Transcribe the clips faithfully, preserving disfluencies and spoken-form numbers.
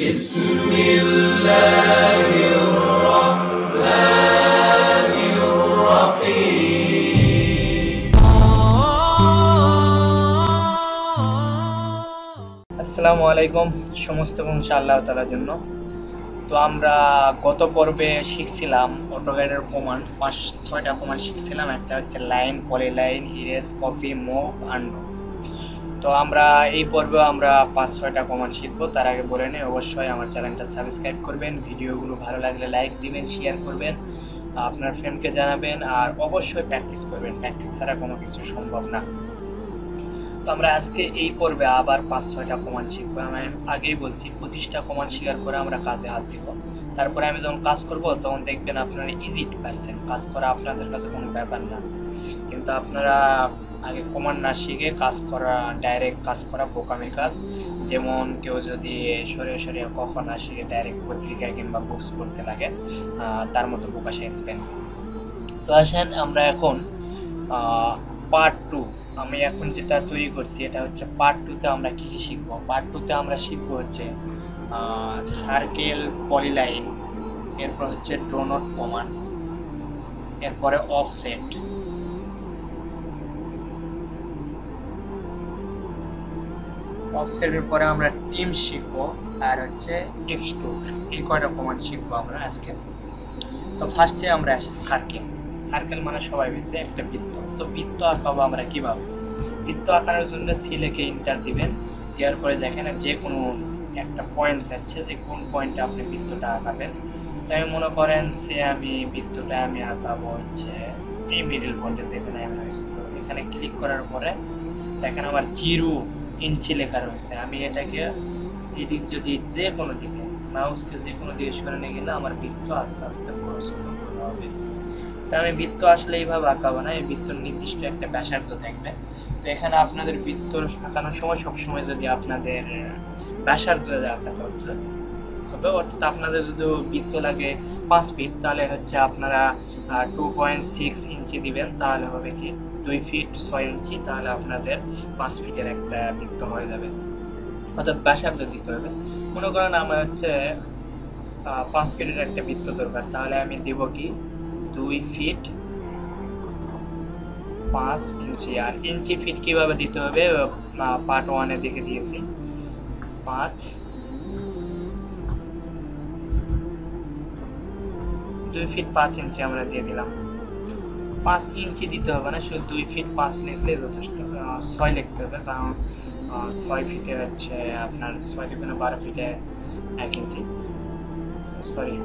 بسم الله الرحمن الرحيم. আসসালামু আলাইকুম। সমস্ত প্রশংসা আল্লাহ তাআলার জন্য। তো আমরা গত পর্বে শিখছিলাম অটোক্যাডের কমান্ড, পাঁচ ছয়টা কমান্ড শিখছিলাম। একটা হচ্ছে line, polyline, erase, copy, move, undo. তো আমরা এই পর্বে আমরা পাঁচ ছয়টা কমান্ড শিখবো। তার আগে বলে নিই, অবশ্যই আমার চ্যানেলটা সাবস্ক্রাইব করবেন, ভিডিওগুলো ভালো লাগলে লাইক দিবেন, শেয়ার করবেন, আপনার ফ্রেন্ডকে জানাবেন, আর অবশ্যই প্র্যাকটিস করবেন। প্র্যাকটিস ছাড়া কোনো কিছু সম্ভব না। তো আমরা আজকে এই পর্বে আবার পাঁচ ছয়টা কমান্ড শিখবো। আমি আগেই বলছি পঁচিশটা কমান্ড শেয়ার করে আমরা কাজে হাত দিব। তারপরে আমি যখন কাজ করব তখন দেখবেন আপনারা ইজি পারছেন, কাজ করা আপনাদের কাছে কোনো ব্যাপার না। কিন্তু আপনারা আগে কমান্ড না শিখে কাজ করা, ডাইরেক্ট কাজ করা বোকামের কাজ। যেমন কেউ যদি সরিয়ে সরিয়ে কখন না শিখে ডাইরেক্ট পত্রিকায় কিংবা বুকস পড়তে লাগে, তার মতো বোকা শিখবেন। তো আসেন আমরা এখন পার্ট টু, আমি এখন যেটা তৈরি করছি এটা হচ্ছে পার্ট টুতে আমরা কী কী শিখবো। পার্ট টুতে আমরা শিখবো হচ্ছে সার্কেল, পলিলাইন, এরপর হচ্ছে ডোনট কমান্ড, এরপরে অফসেট, অফসেটের পরে আমরা টিম শিখবো, আর হচ্ছে এক্সট্রুড। এই কয়টা কমান্ড শিখবো আমরা আজকে। তো ফার্স্টে আমরা আসি সার্কেল। সার্কেল মানে সবাই বেছে একটা বৃত্ত। তো বৃত্ত আঁকাবো আমরা কীভাবে? বৃত্ত আঁকানোর জন্য সিলেকে ইন্টার দিবেন, দেওয়ার পরে যেখানে যে কোনো একটা পয়েন্ট যাচ্ছে, যে কোন পয়েন্টে আপনি বৃত্তটা আঁকাবেন। তাই মনে করেন সে আমি বৃত্তটা আমি আঁকাবো হচ্ছে এই মিডিল পয়েন্টে, যেখানে আমি রয়েছি। তো এখানে ক্লিক করার পরে যেখানে আমার জিরো ইঞ্চি লেখা রয়েছে, আমি এটাকে এদিক যদি যে কোনো দিকে মাউসকে যে কোনো দিকে সরে নিয়ে গেলে আমার বৃত্ত আস্তে আস্তে পরিবর্তন হবে। তো আমি বৃত্ত আসলে এইভাবে আঁকাবো না, এই বৃত্তর নির্দিষ্ট একটা ব্যাসার্ধ থাকবে। তো এখানে আপনাদের বৃত্ত আঁকানোর সময় সবসময় যদি আপনাদের ব্যাসার্ধ আঁকাতে হতো, অর্থাৎ আপনাদের যদি বৃত্ত লাগে পাঁচ ফিট, তাহলে হচ্ছে আপনারা টু পয়েন্ট সিক্স ইঞ্চি দিবেন, তাহলে হবে কি দুই ফিট ছয় ইঞ্চি, তাহলে আপনাদের পাঁচ ফিটের একটা বৃত্ত হয়ে যাবে। অর্থাৎ ব্যাসার্ধ দিতে হবে। মনে করেন আমার হচ্ছে পাঁচ ফিটের একটা বৃত্ত দরকার, তাহলে আমি দিব কি দুই ফিট পাঁচ ইঞ্চি। আর ইঞ্চি ফিট কিভাবে দিতে হবে, পার্ট ওয়ানের দিকে দিয়েছি পাঁচ, দুই ফিট পাঁচ ইঞ্চি আমরা দিয়ে দিলাম। পাঁচ ইঞ্চি দিতে হবে না, শুধু দুই ফিট পাঁচ লিখলে যথেষ্ট। ছয় লিখতে হবে, কারণ ছয় ফিটে হচ্ছে আপনার ছয় লিখবেন বারো ফিটে এক ইঞ্চি, সরি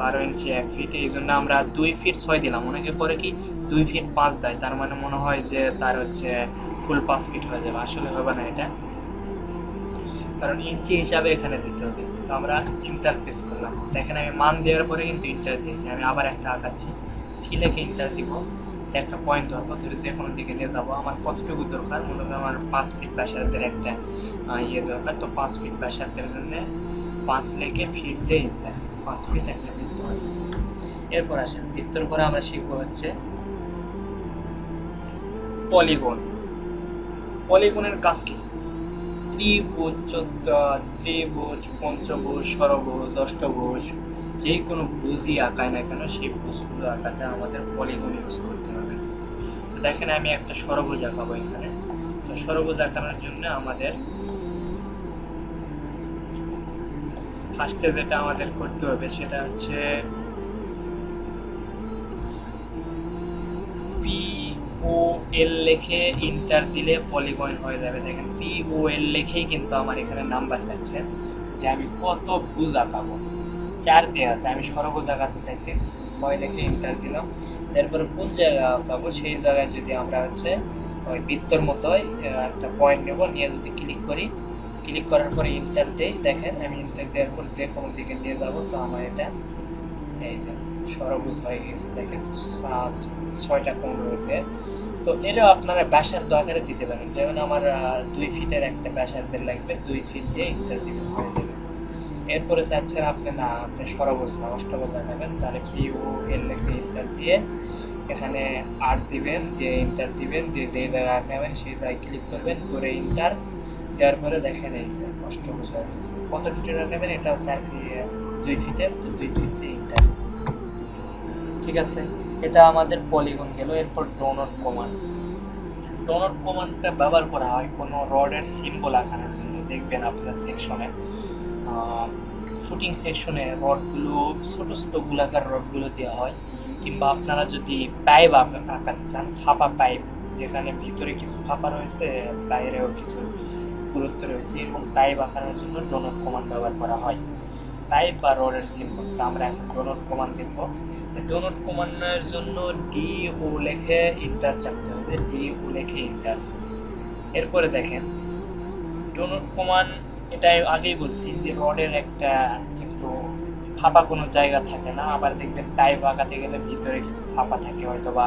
বারো ইঞ্চি এক ফিট। এই জন্য আমরা দুই ফিট ছয় দিলাম। অনেকে করে কি দুই ফিট পাঁচ দেয়, তার মানে মনে হয় যে তার হচ্ছে ফুল পাঁচ ফিট হয়ে যাবে। আসলে হবে না এটা, কারণ ইঞ্চি হিসাবে এখানে দিতে হবে। তো আমরা ইন্টার প্রেস করলাম, এখানে আমি মান দেওয়ার পরে কিন্তু ইন্টার দিয়েছি। আমি আবার একটা আঁকাচ্ছি, ছিলেকে ইন্টার দিব, একটা পয়েন্ট ধরবো, ধরে যে কোনো দিকে নিয়ে যাবো। আমার কতটুকু দরকার? মূলত আমার পাঁচ ফিট ব্যাসার্ধের একটা ইয়ে দরকার। তো পাঁচ ফিট ব্যাসার্ধের জন্য পাঁচ লেখে ফিট দিয়ে ইন্টার, পাঁচ ফিট একটা বৃত্ত হয়ে গেছে। এরপর আসেন বৃত্তর পরে আমরা শিখবো হচ্ছে পলিগন। পলিগনের কাজ কি? ত্রিভুজ, ত্রিভুজ, পঞ্চভুজ, ষড়ভুজ, অষ্টভুজ, যে কোনো ভুজই আঁকায় না কেন সেই ভুজগুলো আঁকাতে আমাদের পলিগন ইউজ করতে হবে। তো দেখেন আমি একটা ষড়ভুজ আঁকাবো এখানে। তো ষড়ভুজ আঁকানোর জন্য আমাদের ফার্স্টে যেটা আমাদের করতে হবে সেটা হচ্ছে পি ও এল লিখে ইন্টার দিলে পলিগন হয়ে যাবে। দেখেন পি ও এল লিখেই কিন্তু আমার এখানে নাম্বার চাইছে যে আমি কত ভুজ আঁকাবো। চার দেওয়া আছে, আমি সরভুজ আঁকাতে চাইছি, ছয় লিখে ইন্টার দিলাম। তারপরে কোন জায়গা আঁকাবো সেই জায়গায় যদি আমরা হচ্ছে ওই বৃত্তর মতোই একটা পয়েন্ট নেব, নিয়ে যদি ক্লিক করি, ক্লিক করার পরে ইন্টার দিই, দেখেন আমি ইন্টার দেওয়ার পর যে কোনো দিকে নিয়ে যাবো। তো আমার এটা এই যে সরভুজ হয়ে গেছে। দেখেন ছয়টা কোণ রয়েছে। তো এটাও আপনারা ব্যাসার্ধ আকারে দিতে পারেন। যেমন আমার দুই ফিটের একটা ব্যাসার্ধের লাগবে, দুই ফিট দিয়ে ইন্টার দিতে হয়ে যাবে। এরপরে চাচ্ছেন আপনি না, আপনি ষড়ভুজ না অষ্টভুজ আঁকাবেন, তাহলে পি ও এল লিখে ইন্টার দিয়ে এখানে আট দিবেন, দিয়ে ইন্টার দিবেন, দিয়ে যে জায়গায় আঁকাবেন সেই জায়গায় ক্লিক করবেন, করে ইন্টার দেওয়ার পরে দেখেন ইন্টার কষ্ট বোঝা যাচ্ছে। কত ফিটেরা নেবেন এটা হচ্ছে আর কি দুই ফিটের দুই ফিট তিনটা, ঠিক আছে। এটা আমাদের পলিগন গেল। এরপর ডোনট কমান্ড। ডোনট কমান্ডটা ব্যবহার করা হয় কোনো রডের সিম্বল আঁকানোর জন্য। দেখবেন আপনার সেকশনে শুটিং সেকশনে রডগুলো ছোটো ছোটো গোলাকার রডগুলো দেওয়া হয়, কিংবা আপনারা যদি পাইপ আঁকাতে চান ফাঁপা পাইপ, যেখানে ভিতরে কিছু ফাঁপা রয়েছে বাইরেও কিছু গুরুত্ব রয়েছে, এবং পাইপ আঁকানোর জন্য ডোনট কমান্ড ব্যবহার করা হয়। পাইপ বা রডের সিম্বলটা আমরা এখন ডোনট কমান্ড দেখব। ডোনট কমান্ডের জন্য ডি ও লেখে ইন্টার চাপতে হবে, ডি ও লেখে ইন্টার। এরপরে দেখেন ডোনট কমান্ড, এটা আগেই বলছি যে রডের একটা একটু ফাঁপা কোনো জায়গা থাকে না। আবার দেখবেন পাইপ আঁকাতে গেলে ভিতরে কিছু ফাঁপা থাকে, হয়তো বা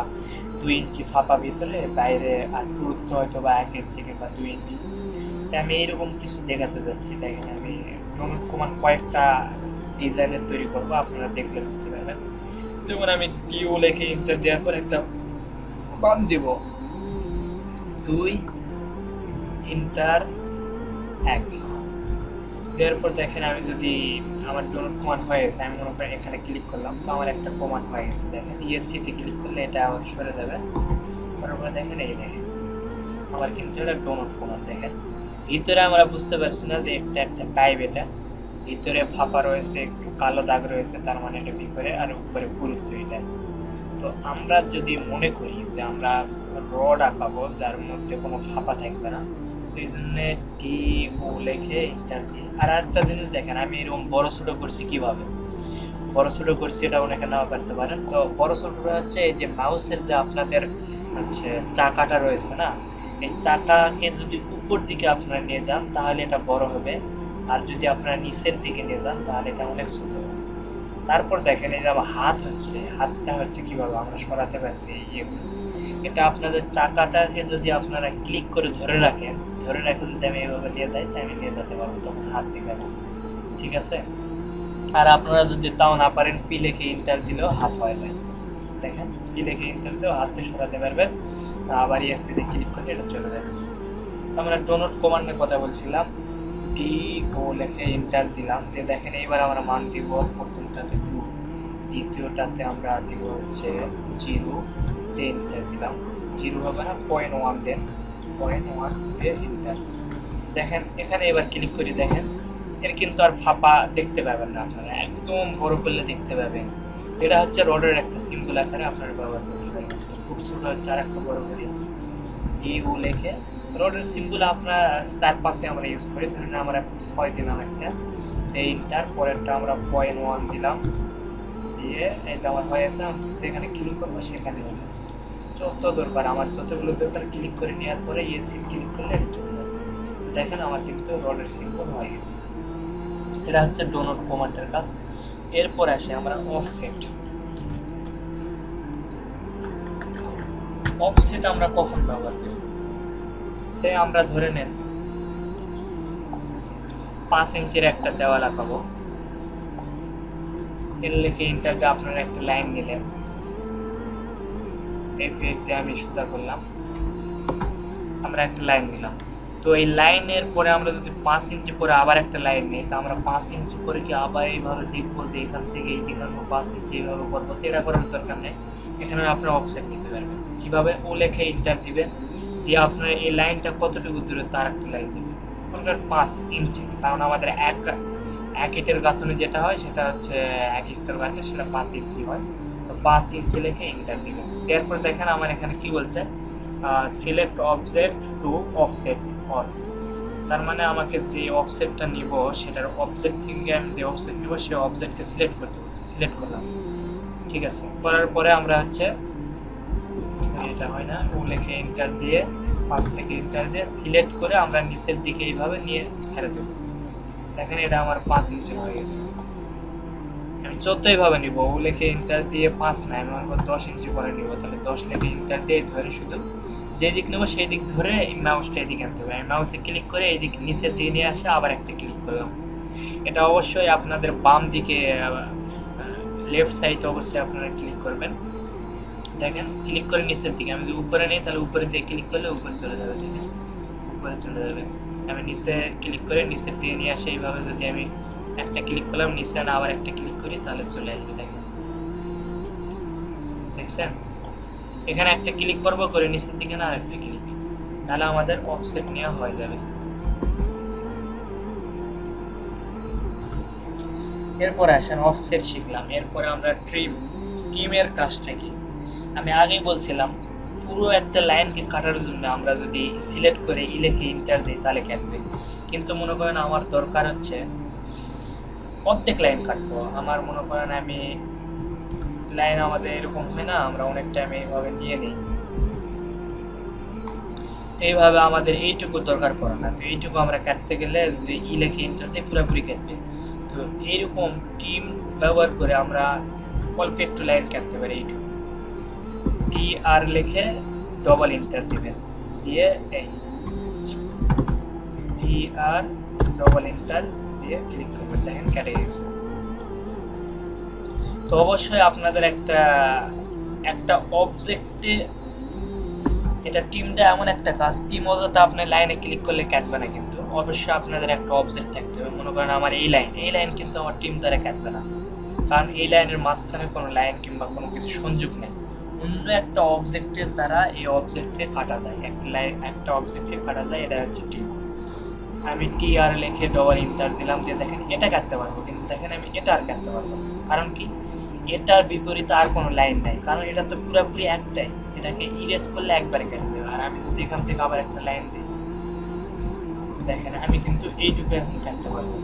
দুই ইঞ্চি ফাঁপা ভিতরে, বাইরে আর গুরুত্ব হয়তো বা এক ইঞ্চি কিংবা দুই ইঞ্চি। আমি এইরকম কিছু দেখাতে যাচ্ছি। দেখেন আমি ডোনট কমান্ড কয়েকটা ডিজাইনের তৈরি করবো, আপনারা দেখলে বুঝতে পারবেন। যেমন আমি ডিও লেখে ইন্টার দেওয়ার পর একটা মান দিব দুই ইন্টার এক। এরপর দেখেন আমি যদি আমার ডোনট কমান্ড হয়ে গেছে, আমি মনে করেন এখানে ক্লিক করলাম তো আমার একটা কমান্ড হয়ে গেছে। দেখেন ইএসসিতে ক্লিক করলে এটা সরে যাবে। তারপরে দেখেন এই দেখেন আমার কিন্তু এটা ডোনট কমান্ড। দেখেন ভিতরে আমরা বুঝতে পারছি না যে এটা একটা পাইপ, এটা ভিতরে ফাঁপা রয়েছে, একটু কালো দাগ রয়েছে, তার মানে এটা ভিতরে আর উপরে পুরুষ তৈরি। তো আমরা যদি মনে করি যে আমরা রড আঁকাবো যার মধ্যে কোনো ফাঁপা থাকবে না, সেই জন্য ডি ও লেখে ইন্টার দিই। আর একটা জিনিস দেখেন আমি এরকম বড়ো ছোটো করছি, কীভাবে বড়ো ছোটো করছি এটা অনেকে নাও করতে পারেন। তো বড়ো ছোটোটা হচ্ছে এই যে মাউসের যে আপনাদের হচ্ছে চাকাটা রয়েছে না, এই চাকাকে যদি উপর দিকে আপনারা নিয়ে যান তাহলে এটা বড় হবে, আর যদি আপনারা নিচের দিকে নিয়ে যান তাহলে এটা অনেক ছোট। তারপর দেখেন এই যে আমার হাত হচ্ছে, হাতটা হচ্ছে কীভাবে আমরা সরাতে পারছি এই, এটা আপনাদের চাকাটাকে যদি আপনারা ক্লিক করে ধরে রাখেন, ধরে রাখে যদি আমি এইভাবে নিয়ে যাই তাই আমি নিয়ে যেতে পারবো, তখন হাত দিকে, ঠিক আছে। আর আপনারা যদি তাও না পারেন পি লেখে ইন্টার দিলেও হাত হয় না। দেখেন পি লেখে ইন্টার দিলেও হাত দিয়ে সরাতে পারবেন, আবার ইএসসিতে ক্লিক করলে এটা চলে যাবে। আমরা ডোনট কমান্ডের কথা বলছিলাম, ডি ও লেখে ইন্টার দিলাম। যে দেখেন এইবার আমরা মান দিব প্রথমটাতে টু, দ্বিতীয়টাতে আমরা দিব হচ্ছে জিরো, ইন্টার দিলাম জিরো হবে না point one, then point one দিয়ে ইন্টার। দেখেন এখানে এবার ক্লিক করি, দেখেন এর কিন্তু আর ফাঁপা দেখতে পাবেন না আপনারা, একদম বড় করলে দেখতে পাবেন। এটা হচ্ছে রডের একটা সিম্বল আকারে আপনারা ব্যবহার করতে পারবেন। খুব সুন্দর হচ্ছে আর একটা বড় করি ডি ও লেখে। রডের সিম্বল আমরা চার পাশে আমরা ইউজ করি, ধরেন আমরা ছয় দিলাম একটা, এই ইন্টার পরেরটা আমরা পয়েন্ট ওয়ান দিলাম, দিয়ে এটা আমার হয়ে গেছে। যেখানে ক্লিক করবো সেখানে যত দরকার আমার যতগুলো দরকার ক্লিক করে নেওয়ার পরে ইএসসি ক্লিক করলে দেখেন আমার কিন্তু রডের সিম্বল হয়ে গেছে। এটা হচ্ছে ডোনট কমান্ডের কাজ। এরপর আসে আমরা অফসেট। অফসেট আমরা কখন ব্যবহার করি? সে আমরা ধরে নেন পাঁচ ইঞ্চির একটা দেওয়াল আঁকাবো, এর লেখে ইন্টারকে আপনারা একটা লাইন নিলেন, আমি সুতা করলাম, আমরা একটা লাইন নিলাম। তো এই লাইনের পরে আমরা যদি পাঁচ ইঞ্চি পরে আবার একটা লাইন নিই, তো আমরা পাঁচ ইঞ্চি পরে কি আবার এইভাবে দেখবো যে এখান থেকে এই দিকে আমরা পাঁচ ইঞ্চি এইভাবে করবো, এটা করার দরকার নেই। এখানে আপনারা অফসেট নিতে পারবেন কীভাবে, ও লেখে ইন্টার দিবেন, দিয়ে আপনারা এই লাইনটা কতটুকু দূরে তার একটা লাইন দেবেন, ওখানকার পাঁচ ইঞ্চি, কারণ আমাদের এক এক ইটের গাঁথনে যেটা হয় সেটা হচ্ছে এক ইস্টার গাঁথনে সেটা পাঁচ ইঞ্চি হয়। তো পাঁচ ইঞ্চি লেখে ইন্টার দিবেন। এরপর দেখেন আমার এখানে কি বলছে, select object to offset all, তার মানে আমাকে যে অফসেটটা নিব সেটার অবজেক্ট থেকে আমি যে অফসেট নিব সেই অবজেক্টকে সিলেক্ট করতে বলছি, সিলেক্ট করলাম, ঠিক আছে। করার পরে আমরা হচ্ছে এটা হয় না ও লেখে ইন্টার দিয়ে পাঁচ থেকে ইন্টার দিয়ে সিলেক্ট করে আমরা নিচের দিকে এইভাবে নিয়ে ছেড়ে দেবো। দেখেন এটা আমার পাঁচ ইঞ্চি হয়ে গেছে। আমি যতই ভাবে নিব ও লেখে ইন্টার দিয়ে পাঁচ না, আমি আমার দশ ইঞ্চি করে নিব, তাহলে দশ লেখে ইন্টার দিয়ে ধরে শুধু যেদিক নেবো সেই দিক ধরে মাউসটা এদিকে আনতে হবে। আমি মাউসে ক্লিক করে এইদিক নিচের দিকে নিয়ে আসে, আবার একটা ক্লিক করলাম। এটা অবশ্যই আপনাদের বাম দিকে লেফট সাইড অবশ্যই আপনারা ক্লিক করবেন। দেখেন ক্লিক করে নিচের দিকে, আমি যদি উপরে নিই তাহলে উপরে দিয়ে ক্লিক করলে উপরে চলে যাবে, ঠিক আছে, উপরে চলে যাবে। আমি নিচে ক্লিক করে নিচে দিয়ে নিয়ে আসি। এইভাবে যদি আমি একটা ক্লিক করলাম নিচে, না আবার একটা ক্লিক করি তাহলে চলে আসবে। দেখেন দেখছেন, এখানে একটা ক্লিক করবো করে নিচের দিকে না আরেকটা ক্লিক, তাহলে আমাদের অফসেট নেওয়া হয়ে যাবে। এরপরে আসেন অফসেট শিখলাম, এরপরে আমরা ট্রিম, ট্রিমের কাজটা কি আমি আগেই বলছিলাম। পুরো একটা লাইনকে কাটার জন্য আমরা যদি সিলেক্ট করে ইলেকে ইন্টার দিই তাহলে কাটবে, কিন্তু মনে করেন আমার দরকার হচ্ছে প্রত্যেক লাইন কাটবো। আমার মনে করেন আমি লাইন আমাদের এরকম হয় না, আমরা অনেক টাইম এইভাবে নিয়ে নিই, এইভাবে আমাদের এইটুকু দরকার পড়ে না। তো এইটুকু আমরা কাটতে গেলে যদি ইলেকে ইন্টার দিই পুরোপুরি কাটবে। তো এইরকম টিম ব্যবহার করে আমরা অল্প একটু লাইন কাটতে পারি। এইটুকু টি আর লিখে ডবল ইন্টার দিবেন, দিয়ে এই টি আর ডবল ইন্টার দিয়ে ক্লিক করবেন, দেখেন কেটে গেছে। তো অবশ্যই আপনাদের একটা একটা অবজেক্টে এটা টিমটা এমন একটা কাজ, টিম অযথা আপনি লাইনে ক্লিক করলে কাটবে না, কিন্তু অবশ্যই আপনাদের একটা অবজেক্ট থাকতে হবে। মনে করেন আমার এই লাইন, এই লাইন কিন্তু আমার টিম দ্বারা কাটবে না, কারণ এই লাইনের মাঝখানে কোনো লাইন কিংবা কোনো কিছু সংযোগ নেই। অন্য একটা অবজেক্টের দ্বারা এই অবজেক্টে কাটা যায়, একটা লাইন একটা অবজেক্টে কাটা যায়, এটা হচ্ছে টিম। আমি টি আর লিখে ডবল ইন্টার দিলাম, যে দেখেন এটা কাটতে পারবো, কিন্তু দেখেন আমি এটা আর কাটতে পারবো, কারণ কি এটার বিপরীতে আর কোনো লাইন নাই, কারণ এটা তো পুরোপুরি একটাই, এটাকে ইরেজ করলে একবারে কেটে দেবে। আর আমি যদি এখান থেকে আবার একটা লাইন দিই, দেখেন আমি কিন্তু এইটুকু এখন কাটতে পারবো,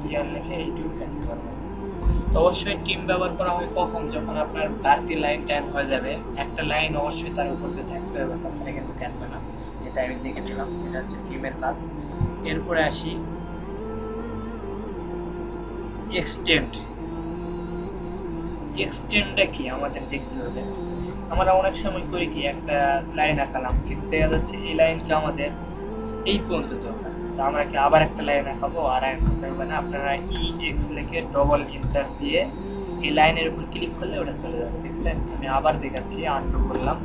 টি আর লিখে এইটুকু কাটতে পারবো। অবশ্যই টিম ব্যবহার করা হয় কখন, যখন আপনার বাড়তি লাইন টাইম হয়ে যাবে। একটা লাইন অবশ্যই তার উপর দিয়ে থাকতে হবে, তাছাড়া কিন্তু কাটবে না। এটা আমি দেখে দিলাম, এটা হচ্ছে টিমের কাজ। এরপরে আসি এক্সটেন্ড। এক্সটেন্ডটা কি আমাদের দেখতে হবে। আমরা অনেক সময় করি কি, একটা লাইন আঁকালাম, কিন্তু দেখা যাচ্ছে এই লাইনটা আমাদের এই পর্যন্ত দরকার, তো আমরা কি আবার একটা লাইন আঁকাবো? আর লাইন করতে না, আপনারা ই এক্স লিখে ডবল ইন্টার দিয়ে এই লাইনের উপর ক্লিক করলে ওটা চলে যাবে। দেখছেন, আমি আবার দেখাচ্ছি, আনডু করলাম,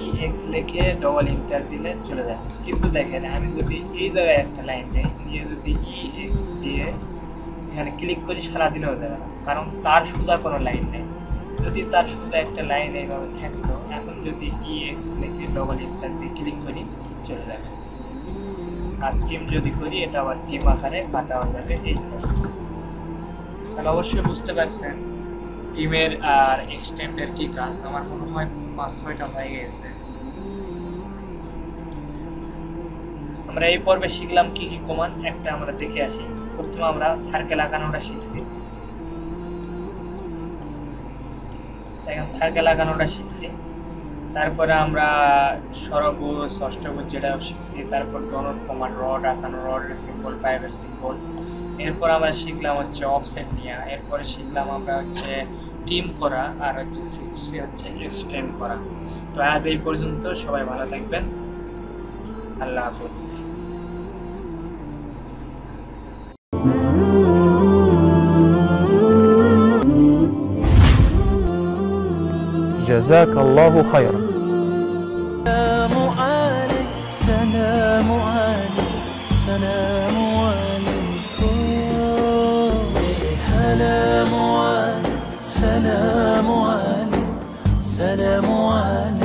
ই এক্স লিখে ডবল ইন্টার দিলে চলে যাবে। কিন্তু দেখেন আমি যদি এই জায়গায় একটা লাইন নেই, নিয়ে যদি ই এক্স দিয়ে এখানে ক্লিক করি, সারাদিনেও যাবে না, কারণ তার সোজা কোনো লাইন নেই। যদি তার সোজা একটা লাইন এইভাবে থাকতো, এখন যদি ই এক্স লিখে ডবল ইন্টার দিয়ে ক্লিক করি চলে যাবে। আর টিম যদি করি, এটা আবার টিম আকারে কাটা হয়ে যাবে। এই তাহলে অবশ্যই বুঝতে পারছেন টিমের আর এক্সটেন্ডের কি কাজ। আমার মনে হয় পাঁচ ছয়টা হয়ে গেছে। আমরা এই পর্বে শিখলাম কি কি কমান্ড, একটা আমরা দেখে আসি। প্রথমে আমরা সার্কেল আঁকানোটা শিখছি, দেখেন সার্কেল আঁকানোটা শিখছি। তারপরে আমরা সরবুজ অষ্টভুজ যেটা শিখছি, তারপর ডোনট কমান্ড, রড আঁকানো, রডের সিম্বল, পাইপের সিম্বল। এরপর আমরা শিখলাম হচ্ছে অফসেট নেওয়া, এরপরে শিখলাম আমরা হচ্ছে টিম করা, আর হচ্ছে শিখছি হচ্ছে এক্সটেন্ড করা। তো আজ এই পর্যন্ত, সবাই ভালো থাকবেন, আল্লাহ হাফেজ। جزاك الله خيرا. سلام عليك سلام عليك سلام عليك سلام عليك سلام عليك سلام عليك.